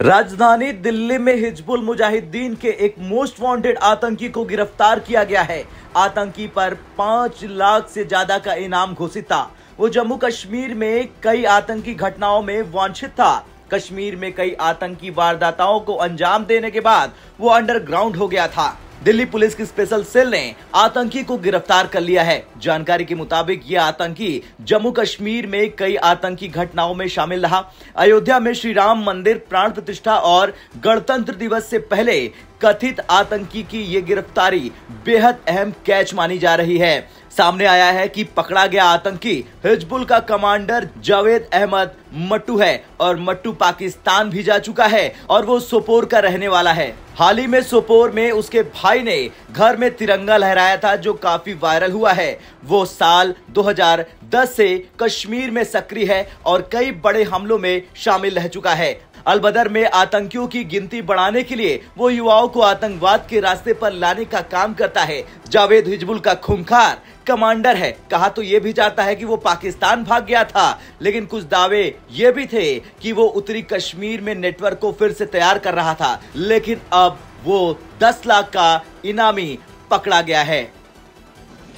राजधानी दिल्ली में हिजबुल मुजाहिदीन के एक मोस्ट वांटेड आतंकी को गिरफ्तार किया गया है। आतंकी पर 5 लाख से ज्यादा का इनाम घोषित था। वो जम्मू कश्मीर में कई आतंकी घटनाओं में वांछित था। कश्मीर में कई आतंकी वारदाताओं को अंजाम देने के बाद वो अंडरग्राउंड हो गया था। दिल्ली पुलिस की स्पेशल सेल ने आतंकी को गिरफ्तार कर लिया है। जानकारी के मुताबिक ये आतंकी जम्मू कश्मीर में कई आतंकी घटनाओं में शामिल रहा। अयोध्या में श्री राम मंदिर प्राण प्रतिष्ठा और गणतंत्र दिवस से पहले कथित आतंकी की ये गिरफ्तारी बेहद अहम कैच मानी जा रही है। सामने आया है कि पकड़ा गया आतंकी हिजबुल का कमांडर जावेद अहमद मट्टू है और मट्टू पाकिस्तान भी जा चुका है और वो सोपोर का रहने वाला है। हाल ही में सोपोर में उसके भाई ने घर में तिरंगा लहराया था जो काफी वायरल हुआ है। वो साल 2010 से कश्मीर में सक्रिय है और कई बड़े हमलों में शामिल रह चुका है। अल-बदर में आतंकियों की गिनती बढ़ाने के लिए वो युवाओं को आतंकवाद के रास्ते पर लाने का काम करता है। जावेद हिजबुल का खूंखार कमांडर है। कहा तो ये भी जाता है कि वो पाकिस्तान भाग गया था, लेकिन कुछ दावे ये भी थे कि वो उत्तरी कश्मीर में नेटवर्क को फिर से तैयार कर रहा था। लेकिन अब वो 10 लाख का इनामी पकड़ा गया है।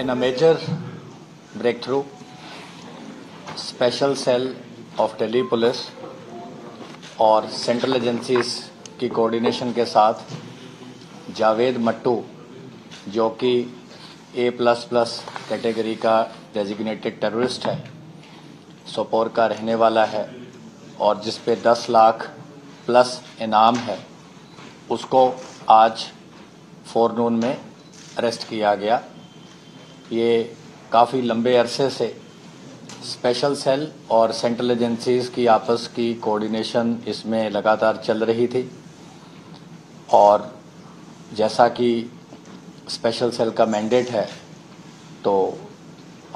In a major breakthrough, special cell of Delhi police और सेंट्रल एजेंसीज की कोऑर्डिनेशन के साथ जावेद मट्टू, जो कि A++ कैटेगरी का डेजिग्नेटेड टेररिस्ट है, सोपोर का रहने वाला है और जिस पे 10 लाख प्लस इनाम है, उसको आज फोरनून में अरेस्ट किया गया। ये काफ़ी लंबे अरसे से स्पेशल सेल और सेंट्रल एजेंसीज़ की आपस की कोऑर्डिनेशन इसमें लगातार चल रही थी और जैसा कि स्पेशल सेल का मैंडेट है तो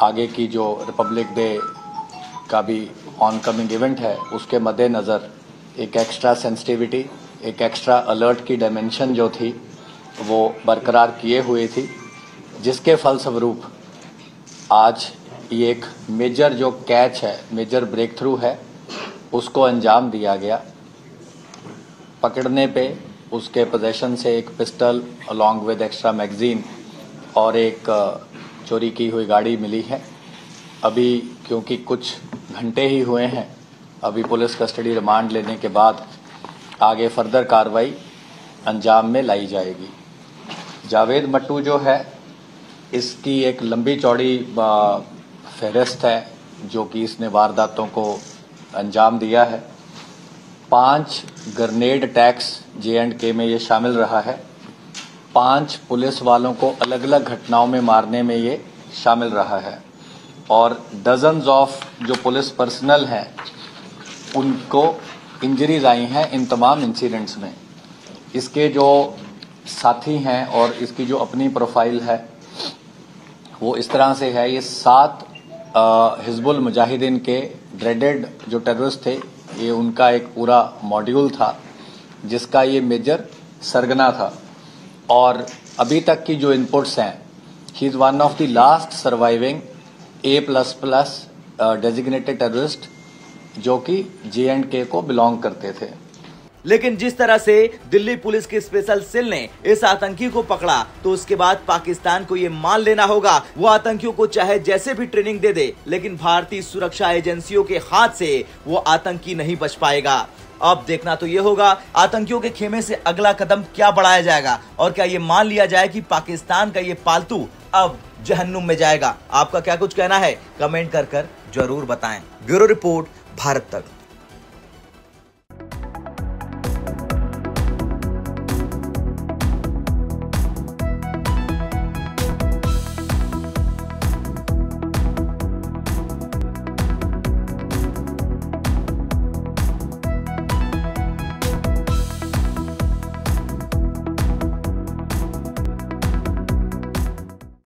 आगे की जो रिपब्लिक डे का भी ऑन कमिंग इवेंट है, उसके मद्देनज़र एक एक्स्ट्रा सेंसिटिविटी, एक एक्स्ट्रा अलर्ट की डायमेंशन जो थी वो बरकरार किए हुए थी, जिसके फलस्वरूप आज ये एक मेजर जो कैच है, मेजर ब्रेक थ्रू है, उसको अंजाम दिया गया। पकड़ने पे उसके पोजेशन से एक pistol along with extra magazine और एक चोरी की हुई गाड़ी मिली है। अभी क्योंकि कुछ घंटे ही हुए हैं, अभी पुलिस कस्टडी रिमांड लेने के बाद आगे फर्दर कार्रवाई अंजाम में लाई जाएगी। जावेद मट्टू जो है, इसकी एक लंबी चौड़ी फहरिस्त है जो कि इसने वारदातों को अंजाम दिया है। 5 ग्रेनेड अटैक्स J&K में ये शामिल रहा है। 5 पुलिस वालों को अलग अलग घटनाओं में मारने में ये शामिल रहा है और डजन्स ऑफ जो पुलिस पर्सनल हैं उनको इंजरीज आई हैं इन तमाम इंसिडेंट्स में। इसके जो साथी हैं और इसकी जो अपनी प्रोफाइल है वो इस तरह से है, ये 7 हिजबुल मुजाहिदीन के ड्रेडेड जो टेररिस्ट थे, ये उनका एक पूरा मॉड्यूल था जिसका ये मेजर सरगना था और अभी तक की जो इनपुट्स हैं, he is one of the last surviving A++ designated terrorist जो कि J&K को बिलोंग करते थे। लेकिन जिस तरह से दिल्ली पुलिस की स्पेशल सेल ने इस आतंकी को पकड़ा तो उसके बाद पाकिस्तान को ये मान लेना होगा, वो आतंकियों को चाहे जैसे भी ट्रेनिंग दे दे, लेकिन भारतीय सुरक्षा एजेंसियों के हाथ से वो आतंकी नहीं बच पाएगा। अब देखना तो ये होगा आतंकियों के खेमे से अगला कदम क्या बढ़ाया जाएगा और क्या ये मान लिया जाए कि पाकिस्तान का ये पालतू अब जहन्नुम में जाएगा। आपका क्या कुछ कहना है, कमेंट कर जरूर बताएं। ब्यूरो रिपोर्ट भारत तक।